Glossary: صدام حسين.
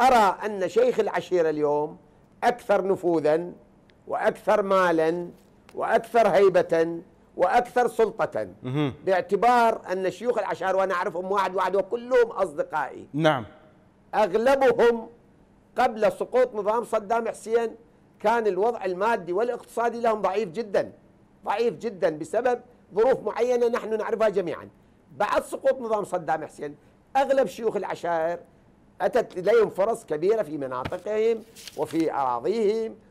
أرى أن شيخ العشيرة اليوم أكثر نفوذاً وأكثر مالاً وأكثر هيبة وأكثر سلطة باعتبار أن شيوخ العشائر وأنا أعرفهم واحد واحد وكلهم أصدقائي نعم أغلبهم قبل سقوط نظام صدام حسين كان الوضع المادي والاقتصادي لهم ضعيف جداً ضعيف جداً بسبب ظروف معينة نحن نعرفها جميعاً. بعد سقوط نظام صدام حسين أغلب شيوخ العشائر أتت لديهم فرص كبيرة في مناطقهم وفي أراضيهم